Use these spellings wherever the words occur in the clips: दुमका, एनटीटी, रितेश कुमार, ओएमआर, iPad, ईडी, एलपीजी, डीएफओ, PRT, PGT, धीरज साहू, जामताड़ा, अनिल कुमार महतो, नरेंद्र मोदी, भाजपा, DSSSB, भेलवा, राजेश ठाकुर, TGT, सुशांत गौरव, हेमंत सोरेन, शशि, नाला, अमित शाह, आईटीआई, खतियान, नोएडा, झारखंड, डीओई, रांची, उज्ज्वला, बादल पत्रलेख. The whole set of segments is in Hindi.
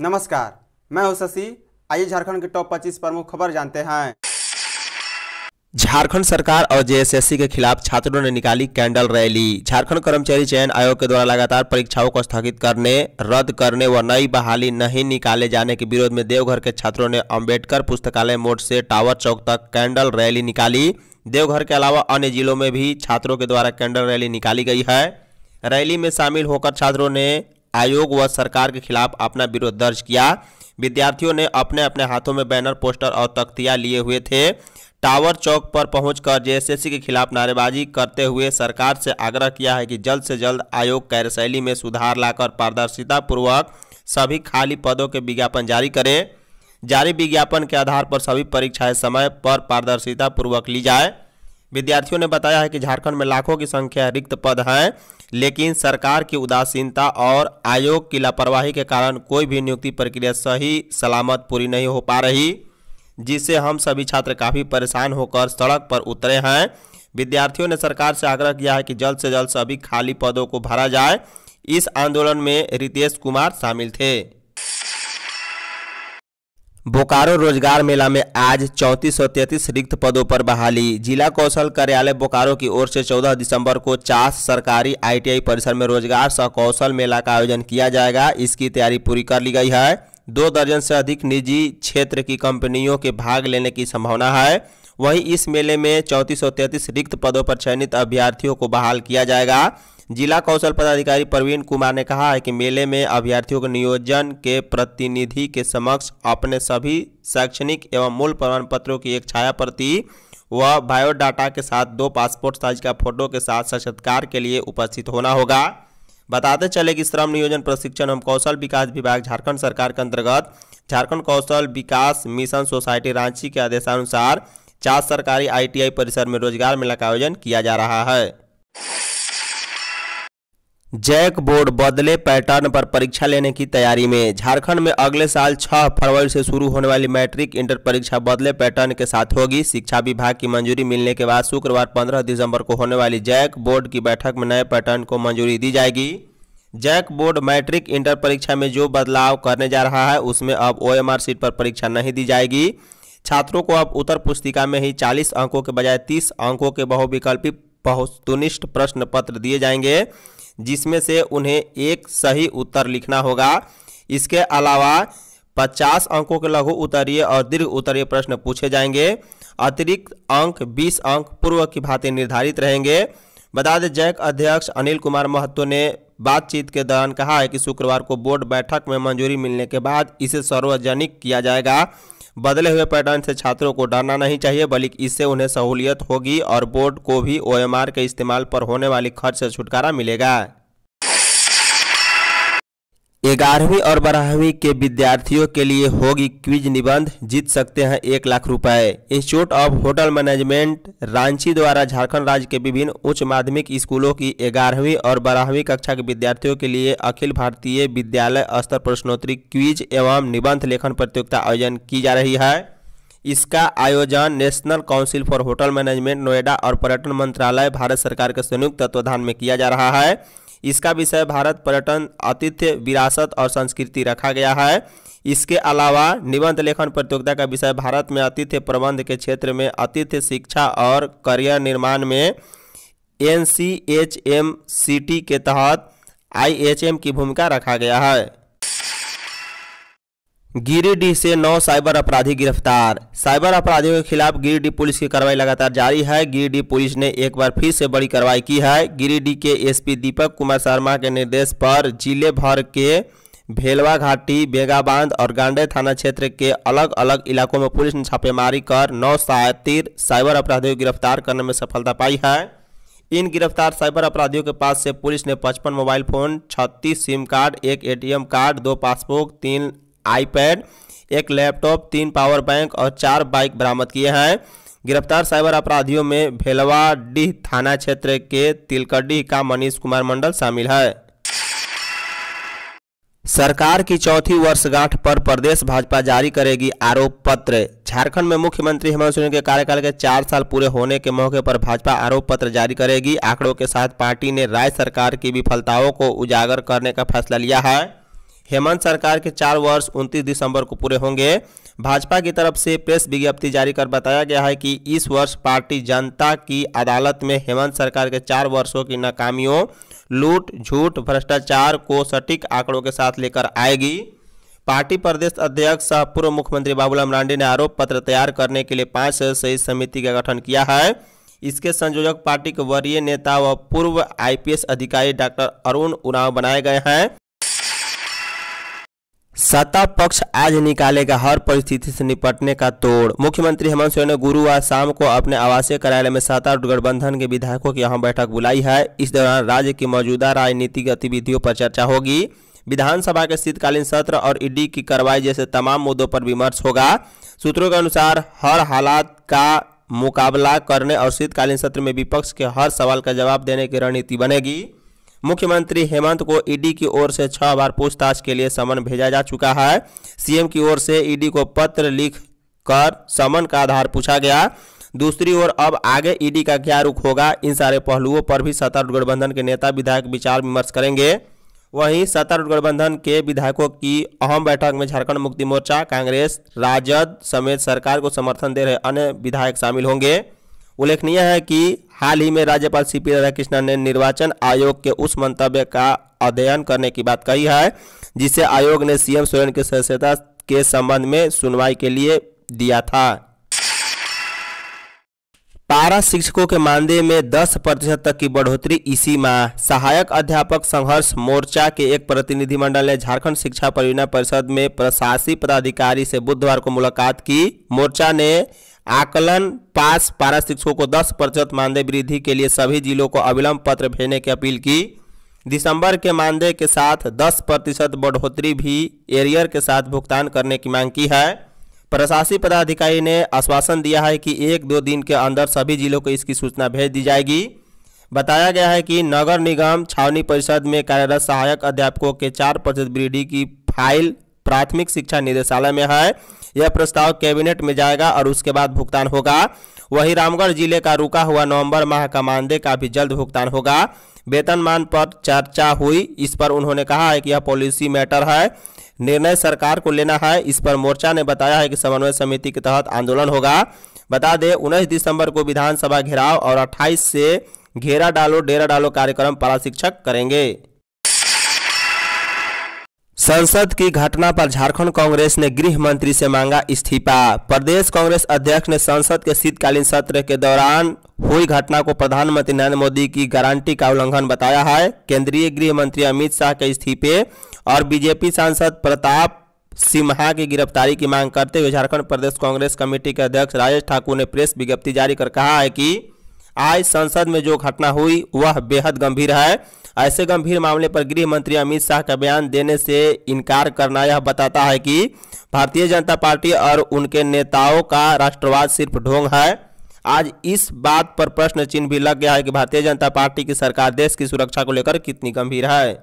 नमस्कार, मैं हूं शशि। आइए झारखंड के टॉप 25 प्रमुख खबर जानते हैं। झारखंड सरकार और जेएसएससी के खिलाफ छात्रों ने निकाली कैंडल रैली। झारखंड कर्मचारी चयन आयोग के द्वारा लगातार परीक्षाओं को स्थगित करने, रद्द करने व नई बहाली नहीं निकाले जाने के विरोध में देवघर के छात्रों ने अम्बेडकर पुस्तकालय मोड़ से टावर चौक तक कैंडल रैली निकाली। देवघर के अलावा अन्य जिलों में भी छात्रों के द्वारा कैंडल रैली निकाली गई है। रैली में शामिल होकर छात्रों ने आयोग व सरकार के खिलाफ अपना विरोध दर्ज किया। विद्यार्थियों ने अपने अपने हाथों में बैनर, पोस्टर और तख्तियां लिए हुए थे। टावर चौक पर पहुंचकर जेएसएससी के खिलाफ नारेबाजी करते हुए सरकार से आग्रह किया है कि जल्द से जल्द आयोग कार्यशैली में सुधार लाकर पारदर्शितापूर्वक सभी खाली पदों के विज्ञापन जारी करें। जारी विज्ञापन के आधार पर सभी परीक्षाएं समय पर पारदर्शितापूर्वक ली जाए। विद्यार्थियों ने बताया है कि झारखंड में लाखों की संख्या रिक्त पद हैं, लेकिन सरकार की उदासीनता और आयोग की लापरवाही के कारण कोई भी नियुक्ति प्रक्रिया सही सलामत पूरी नहीं हो पा रही, जिससे हम सभी छात्र काफ़ी परेशान होकर सड़क पर उतरे हैं। विद्यार्थियों ने सरकार से आग्रह किया है कि जल्द से जल्द सभी खाली पदों को भरा जाए। इस आंदोलन में रितेश कुमार शामिल थे। बोकारो रोजगार मेला में आज 3433 रिक्त पदों पर बहाली। जिला कौशल कार्यालय बोकारो की ओर से 14 दिसंबर को चास सरकारी आईटीआई परिसर में रोजगार सह कौशल मेला का आयोजन किया जाएगा। इसकी तैयारी पूरी कर ली गई है। 2 दर्जन से अधिक निजी क्षेत्र की कंपनियों के भाग लेने की संभावना है। वहीं इस मेले में 3433 रिक्त पदों पर चयनित अभ्यर्थियों को बहाल किया जाएगा। जिला कौशल पदाधिकारी प्रवीण कुमार ने कहा है कि मेले में अभ्यर्थियों को नियोजन के प्रतिनिधि के समक्ष अपने सभी शैक्षणिक एवं मूल प्रमाण पत्रों की एक छाया प्रति व बायोडाटा के साथ 2 पासपोर्ट साइज का फोटो के साथ साक्षात्कार के लिए उपस्थित होना होगा। बताते चले कि श्रम नियोजन प्रशिक्षण एवं कौशल विकास विभाग झारखंड सरकार के अंतर्गत झारखंड कौशल विकास मिशन सोसाइटी रांची के आदेशानुसार 4 सरकारी आईटीआई परिसर में रोजगार मेला का आयोजन किया जा रहा है। जैक बोर्ड बदले पैटर्न पर परीक्षा लेने की तैयारी में। झारखंड में अगले साल 6 फरवरी से शुरू होने वाली मैट्रिक इंटर परीक्षा बदले पैटर्न के साथ होगी। शिक्षा विभाग की मंजूरी मिलने के बाद शुक्रवार 15 दिसंबर को होने वाली जैक बोर्ड की बैठक में नए पैटर्न को मंजूरी दी जाएगी। जैक बोर्ड मैट्रिक इंटर परीक्षा में जो बदलाव करने जा रहा है, उसमें अब ओएमआर सीट पर परीक्षा नहीं दी जाएगी। छात्रों को अब उत्तर पुस्तिका में ही 40 अंकों के बजाय 30 अंकों के बहुविकल्पी वस्तुनिष्ठ प्रश्न पत्र दिए जाएंगे, जिसमें से उन्हें एक सही उत्तर लिखना होगा। इसके अलावा 50 अंकों के लघु उत्तरीय और दीर्घ उत्तरीय प्रश्न पूछे जाएंगे। अतिरिक्त अंक 20 अंक पूर्व की भांति निर्धारित रहेंगे। बता दें, जैक अध्यक्ष अनिल कुमार महतो ने बातचीत के दौरान कहा है कि शुक्रवार को बोर्ड बैठक में मंजूरी मिलने के बाद इसे सार्वजनिक किया जाएगा। बदले हुए पैटर्न से छात्रों को डरना नहीं चाहिए, बल्कि इससे उन्हें सहूलियत होगी और बोर्ड को भी ओएमआर के इस्तेमाल पर होने वाली खर्च से छुटकारा मिलेगा। 11वीं और 12वीं के विद्यार्थियों के लिए होगी क्विज निबंध, जीत सकते हैं 1 लाख रुपए। Institute of hotel management रांची द्वारा झारखंड राज्य के विभिन्न उच्च माध्यमिक स्कूलों की 11वीं और 12वीं कक्षा के विद्यार्थियों के लिए अखिल भारतीय विद्यालय स्तर प्रश्नोत्तरी क्विज एवं निबंध लेखन प्रतियोगिता आयोजन की जा रही है। इसका आयोजन national council for hotel management नोएडा और पर्यटन मंत्रालय भारत सरकार के संयुक्त तत्वाधान में किया जा रहा है। इसका विषय भारत, पर्यटन, आतिथ्य, विरासत और संस्कृति रखा गया है। इसके अलावा निबंध लेखन प्रतियोगिता का विषय भारत में आतिथ्य प्रबंध के क्षेत्र में आतिथ्य शिक्षा और करियर निर्माण में NCHMCT के तहत IHM की भूमिका रखा गया है। गिरिडीह से 9 साइबर अपराधी गिरफ्तार। साइबर अपराधियों के खिलाफ गिरिडीह पुलिस की कार्रवाई लगातार जारी है। गिरिडीह पुलिस ने एक बार फिर से बड़ी कार्रवाई की है। गिरिडीह के एसपी दीपक कुमार शर्मा के निर्देश पर जिले भर के भेलवा घाटी, बेगाबाँध और गांडे थाना क्षेत्र के अलग अलग इलाकों में पुलिस ने छापेमारी कर 9 शातिर साइबर अपराधियों को गिरफ्तार करने में सफलता पाई है। इन गिरफ्तार साइबर अपराधियों के पास से पुलिस ने 55 mobile phone, 36 sim card, 1 ATM card, 2 passbook, 3 iPad, 1 laptop, 3 power bank और 4 बाइक बरामद किए हैं। गिरफ्तार साइबर अपराधियों में भेलवा डीह थाना क्षेत्र के तिलकडी का मनीष कुमार मंडल शामिल है। सरकार की चौथी वर्षगांठ पर प्रदेश भाजपा जारी करेगी आरोप पत्र। झारखंड में मुख्यमंत्री हेमंत सोरेन के कार्यकाल के 4 साल पूरे होने के मौके पर भाजपा आरोप पत्र जारी करेगी। आंकड़ों के साथ पार्टी ने राज्य सरकार की विफलताओं को उजागर करने का फैसला लिया है। हेमंत सरकार के 4 वर्ष 29 दिसंबर को पूरे होंगे। भाजपा की तरफ से प्रेस विज्ञप्ति जारी कर बताया गया है कि इस वर्ष पार्टी जनता की अदालत में हेमंत सरकार के 4 वर्षों की नाकामियों, लूट, झूठ, भ्रष्टाचार को सटीक आंकड़ों के साथ लेकर आएगी। पार्टी प्रदेश अध्यक्ष सह पूर्व मुख्यमंत्री बाबूलाम लांडे ने आरोप पत्र तैयार करने के लिए 5 सदस्यीय समिति का गठन किया है। इसके संयोजक पार्टी के वरीय नेता व पूर्व IPS अधिकारी डॉक्टर अरुण उराव बनाए गए हैं। सत्ता पक्ष आज निकालेगा हर परिस्थिति से निपटने का तोड़। मुख्यमंत्री हेमंत सोरेन ने गुरुवार शाम को अपने आवासीय कार्यालय में सत्ता गठबंधन के विधायकों की यहां बैठक बुलाई है। इस दौरान राज्य की मौजूदा राजनीतिक गतिविधियों पर चर्चा होगी। विधानसभा के शीतकालीन सत्र और ईडी की कार्रवाई जैसे तमाम मुद्दों पर विमर्श होगा। सूत्रों के अनुसार हर हालात का मुकाबला करने और शीतकालीन सत्र में विपक्ष के हर सवाल का जवाब देने की रणनीति बनेगी। मुख्यमंत्री हेमंत को ईडी की ओर से 6 बार पूछताछ के लिए समन भेजा जा चुका है। सीएम की ओर से ईडी को पत्र लिख कर समन का आधार पूछा गया। दूसरी ओर अब आगे ईडी का क्या रुख होगा, इन सारे पहलुओं पर भी सत्तारूढ़ गठबंधन के नेता विधायक विचार विमर्श करेंगे। वहीं सत्तारूढ़ गठबंधन के विधायकों की अहम बैठक में झारखंड मुक्ति मोर्चा, कांग्रेस, राजद समेत सरकार को समर्थन दे रहे अन्य विधायक शामिल होंगे। उल्लेखनीय है कि हाल ही में राज्यपाल सीपी राधाकृष्णन ने निर्वाचन आयोग के उस मंतव्य का अध्ययन करने की बात कही है जिसे आयोग ने सीएम सोरेन की सदस्यता के संबंध में सुनवाई के लिए दिया था। पारा शिक्षकों के मानदेय में 10% तक की बढ़ोतरी इसी माह। सहायक अध्यापक संघर्ष मोर्चा के एक प्रतिनिधिमंडल ने झारखंड शिक्षा परियोजना परिषद में प्रशासी पदाधिकारी से बुधवार को मुलाकात की। मोर्चा ने आकलन पास पारा शिक्षकों को 10% मानदेय वृद्धि के लिए सभी जिलों को अविलंब पत्र भेजने की अपील की। दिसंबर के मानदेय के साथ 10% बढ़ोतरी भी एरियर के साथ भुगतान करने की मांग की है। प्रशासी पदाधिकारी ने आश्वासन दिया है कि 1-2 दिन के अंदर सभी जिलों को इसकी सूचना भेज दी जाएगी। बताया गया है कि नगर निगम छावनी परिषद में कार्यरत सहायक अध्यापकों के 4% वृद्धि की फाइल प्राथमिक शिक्षा निदेशालय में है। यह प्रस्ताव कैबिनेट में जाएगा और उसके बाद भुगतान होगा। वहीं रामगढ़ जिले का रुका हुआ नवंबर माह का मानदेय का भी जल्द भुगतान होगा। वेतनमान पर चर्चा हुई। इस पर उन्होंने कहा है कि यह पॉलिसी मैटर है, निर्णय सरकार को लेना है। इस पर मोर्चा ने बताया है कि समन्वय समिति के तहत आंदोलन होगा। बता दें 19 दिसंबर को विधानसभा घेराव और 28 से घेरा डालो डेरा डालो कार्यक्रम पारा शिक्षक करेंगे। संसद की घटना पर झारखंड कांग्रेस ने गृह मंत्री से मांगा इस्तीफा। प्रदेश कांग्रेस अध्यक्ष ने संसद के शीतकालीन सत्र के दौरान हुई घटना को प्रधानमंत्री नरेंद्र मोदी की गारंटी का उल्लंघन बताया है। केंद्रीय गृह मंत्री अमित शाह के इस्तीफे और बीजेपी सांसद प्रताप सिम्हा की गिरफ्तारी की मांग करते हुए झारखंड प्रदेश कांग्रेस कमेटी के अध्यक्ष राजेश ठाकुर ने प्रेस विज्ञप्ति जारी कर कहा है कि आज संसद में जो घटना हुई वह बेहद गंभीर है। ऐसे गंभीर मामले पर गृह मंत्री अमित शाह का बयान देने से इनकार करना यह बताता है कि भारतीय जनता पार्टी और उनके नेताओं का राष्ट्रवाद सिर्फ ढोंग है। आज इस बात पर प्रश्न चिन्ह भी लग गया है कि भारतीय जनता पार्टी की सरकार देश की सुरक्षा को लेकर कितनी गंभीर है।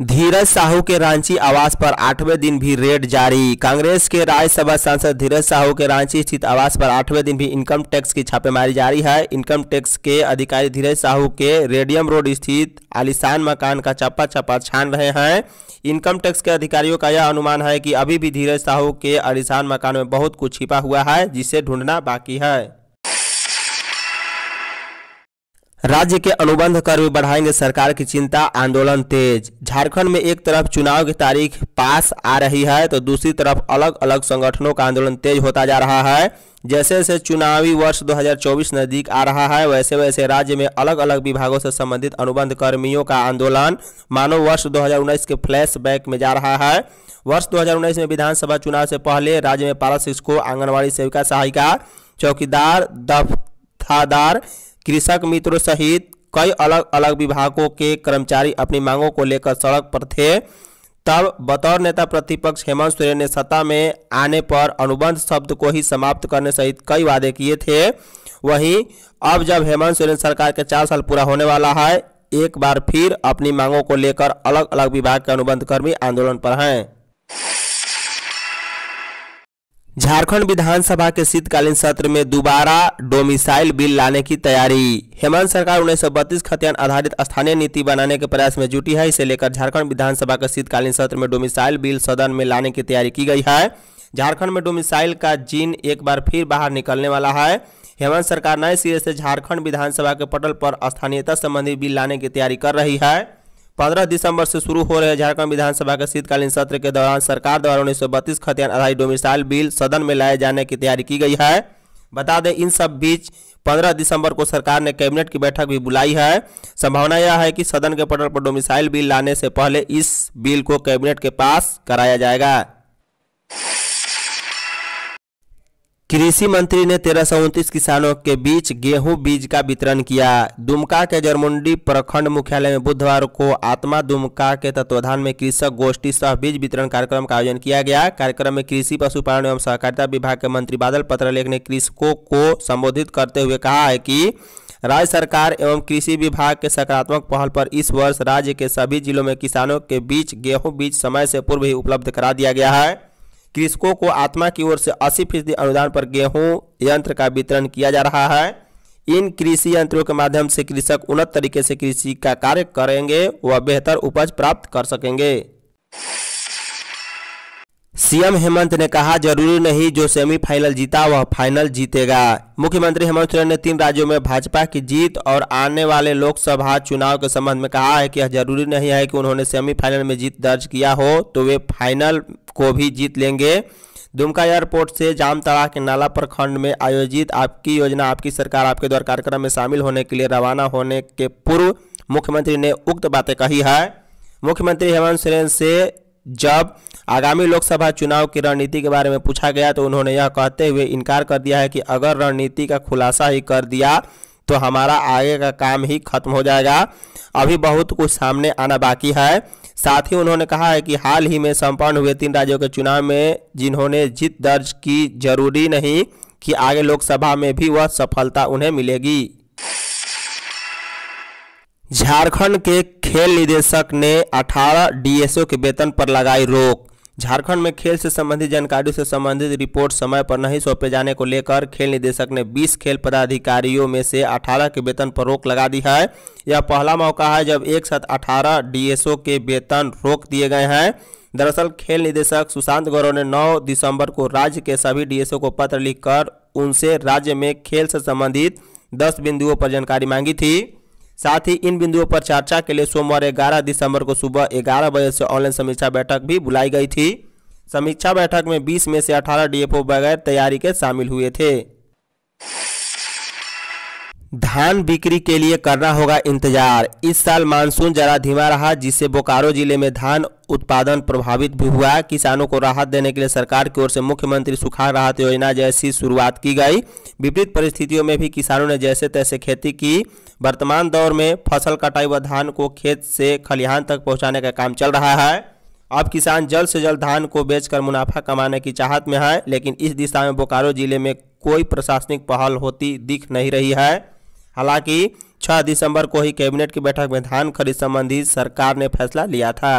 धीरज साहू के रांची आवास पर 8वें दिन भी रेड जारी। कांग्रेस के राज्यसभा सांसद धीरज साहू के रांची स्थित आवास पर 8वें दिन भी इनकम टैक्स की छापेमारी जारी है। इनकम टैक्स के अधिकारी धीरज साहू के रेडियम रोड स्थित आलीशान मकान का चप्पा चप्पा छान रहे हैं। इनकम टैक्स के अधिकारियों का यह अनुमान है कि अभी भी धीरज साहू के आलीशान मकान में बहुत कुछ छिपा हुआ है जिसे ढूंढना बाकी है। राज्य के अनुबंध कर भी बढ़ाएंगे सरकार की चिंता, आंदोलन तेज। झारखंड में एक तरफ चुनाव की तारीख पास आ रही है तो दूसरी तरफ अलग अलग संगठनों का आंदोलन तेज होता जा रहा है। जैसे जैसे चुनावी वर्ष 2024 नजदीक आ रहा है वैसे वैसे राज्य में अलग अलग विभागों से संबंधित अनुबंध कर्मियों का आंदोलन मानव वर्ष 2019 के फ्लैशबैक में जा रहा है। वर्ष 2019 में विधानसभा चुनाव से पहले राज्य में पारा शिक्षकों, आंगनबाड़ी सेविका सहायिका, चौकीदार, दफ्तादार, कृषक मित्रों सहित कई अलग अलग विभागों के कर्मचारी अपनी मांगों को लेकर सड़क पर थे। तब बतौर नेता प्रतिपक्ष हेमंत सोरेन ने सत्ता में आने पर अनुबंध शब्द को ही समाप्त करने सहित कई वादे किए थे। वहीं अब जब हेमंत सोरेन सरकार के 4 साल पूरा होने वाला है एक बार फिर अपनी मांगों को लेकर अलग अलग विभाग के अनुबंध कर्मी आंदोलन पर हैं। झारखंड विधानसभा के शीतकालीन सत्र में दोबारा डोमिसाइल बिल लाने की तैयारी। हेमंत सरकार 1932 खतियान आधारित स्थानीय नीति बनाने के प्रयास में जुटी है। इसे लेकर झारखंड विधानसभा के शीतकालीन सत्र में डोमिसाइल बिल सदन में लाने की तैयारी की गई है। झारखंड में डोमिसाइल का जीन एक बार फिर बाहर निकलने वाला है। हेमंत सरकार नए सिरे से झारखंड विधानसभा के पटल पर स्थानीयता संबंधी बिल लाने की तैयारी कर रही है। 15 दिसंबर से शुरू हो रहे झारखंड विधानसभा के शीतकालीन सत्र के दौरान सरकार द्वारा 1932 खतियान आधारित डोमिसाइल बिल सदन में लाए जाने की तैयारी की गई है। बता दें, इन सब बीच 15 दिसंबर को सरकार ने कैबिनेट की बैठक भी बुलाई है। संभावना यह है कि सदन के पटल पर डोमिसाइल बिल लाने से पहले इस बिल को कैबिनेट के पास कराया जाएगा। कृषि मंत्री ने 1329 किसानों के बीच गेहूं बीज का वितरण किया। दुमका के जरमुंडी प्रखंड मुख्यालय में बुधवार को आत्मा दुमका के तत्वाधान में कृषक गोष्ठी सह बीज वितरण कार्यक्रम का आयोजन किया गया। कार्यक्रम में कृषि पशुपालन एवं सहकारिता विभाग के मंत्री बादल पत्रलेख ने कृषकों को संबोधित करते हुए कहा है कि राज्य सरकार एवं कृषि विभाग के सकारात्मक पहल पर इस वर्ष राज्य के सभी जिलों में किसानों के बीच गेहूँ बीज समय से पूर्व ही उपलब्ध करा दिया गया है। कृषकों को आत्मा की ओर से 80% अनुदान पर गेहूं यंत्र का वितरण किया जा रहा है। इन कृषि यंत्रों के माध्यम से कृषक उन्नत तरीके से कृषि का कार्य करेंगे व बेहतर उपज प्राप्त कर सकेंगे। सीएम हेमंत ने कहा, जरूरी नहीं जो सेमीफाइनल जीता वह फाइनल जीतेगा। मुख्यमंत्री हेमंत सोरेन ने 3 राज्यों में भाजपा की जीत और आने वाले लोकसभा चुनाव के संबंध में कहा है कि यह जरूरी नहीं है कि उन्होंने सेमीफाइनल में जीत दर्ज किया हो तो वे फाइनल को भी जीत लेंगे। दुमका एयरपोर्ट से जामताड़ा के नाला प्रखंड में आयोजित आपकी योजना आपकी सरकार आपके द्वार कार्यक्रम में शामिल होने के लिए रवाना होने के पूर्व मुख्यमंत्री ने उक्त बातें कही है। मुख्यमंत्री हेमंत सोरेन से जब आगामी लोकसभा चुनाव की रणनीति के बारे में पूछा गया तो उन्होंने यह कहते हुए इनकार कर दिया है कि अगर रणनीति का खुलासा ही कर दिया तो हमारा आगे का काम ही खत्म हो जाएगा। अभी बहुत कुछ सामने आना बाकी है। साथ ही उन्होंने कहा है कि हाल ही में संपन्न हुए 3 राज्यों के चुनाव में जिन्होंने जीत दर्ज की, जरूरी नहीं कि आगे लोकसभा में भी वह सफलता उन्हें मिलेगी। झारखंड के खेल निदेशक ने 18 डीएसओ के वेतन पर लगाई रोक। झारखंड में खेल से संबंधित जानकारी से संबंधित रिपोर्ट समय पर नहीं सौंपे जाने को लेकर खेल निदेशक ने 20 खेल पदाधिकारियों में से 18 के वेतन पर रोक लगा दी है। यह पहला मौका है जब एक साथ 18 डीएसओ के वेतन रोक दिए गए हैं। दरअसल खेल निदेशक सुशांत गौरव ने 9 दिसंबर को राज्य के सभी डीएसओ को पत्र लिखकर उनसे राज्य में खेल से संबंधित 10 बिंदुओं पर जानकारी मांगी थी। साथ ही इन बिंदुओं पर चर्चा के लिए सोमवार 11 दिसंबर को सुबह 11 बजे से ऑनलाइन समीक्षा बैठक भी बुलाई गई थी। समीक्षा बैठक में 20 में से 18 डीएफओ बगैर तैयारी के शामिल हुए थे। धान बिक्री के लिए करना होगा इंतजार। इस साल मानसून जरा धीमा रहा, जिससे बोकारो जिले में धान उत्पादन प्रभावित भी हुआ। किसानों को राहत देने के लिए सरकार की ओर से मुख्यमंत्री सुखाड़ राहत योजना जैसी शुरुआत की गई। विपरीत परिस्थितियों में भी किसानों ने जैसे तैसे खेती की। वर्तमान दौर में फसल कटाई व धान को खेत से खलिहान तक पहुँचाने का काम चल रहा है। अब किसान जल्द से जल्द धान को बेचकर मुनाफा कमाने की चाहत में है, लेकिन इस दिशा में बोकारो जिले में कोई प्रशासनिक पहल होती दिख नहीं रही है। हालांकि 6 दिसंबर को ही कैबिनेट की बैठक में धान खरीद संबंधी सरकार ने फैसला लिया था।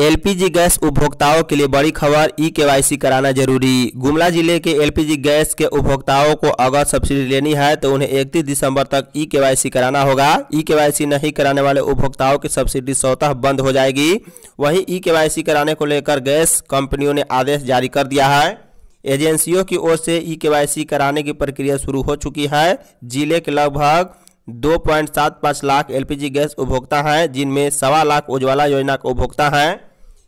एलपीजी गैस उपभोक्ताओं के लिए बड़ी खबर, ई-केवाईसी कराना जरूरी। गुमला जिले के एलपीजी गैस के उपभोक्ताओं को अगर सब्सिडी लेनी है तो उन्हें 31 दिसंबर तक ई-केवाईसी कराना होगा। ई-केवाईसी नहीं कराने वाले उपभोक्ताओं की सब्सिडी स्वतः बंद हो जाएगी। वहीं ई-केवाईसी कराने को लेकर गैस कंपनियों ने आदेश जारी कर दिया है। एजेंसियों की ओर से ई-केवाईसी कराने की प्रक्रिया शुरू हो चुकी है। जिले के लगभग 2.75 लाख एलपीजी गैस उपभोक्ता हैं, जिनमें 1.25 लाख उज्ज्वला योजना के उपभोक्ता हैं।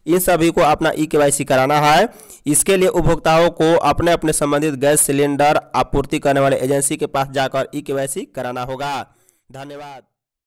इन सभी को अपना ई-केवाईसी कराना है। इसके लिए उपभोक्ताओं को अपने अपने संबंधित गैस सिलेंडर आपूर्ति करने वाले एजेंसी के पास जाकर ई-केवाईसी कराना होगा। धन्यवाद।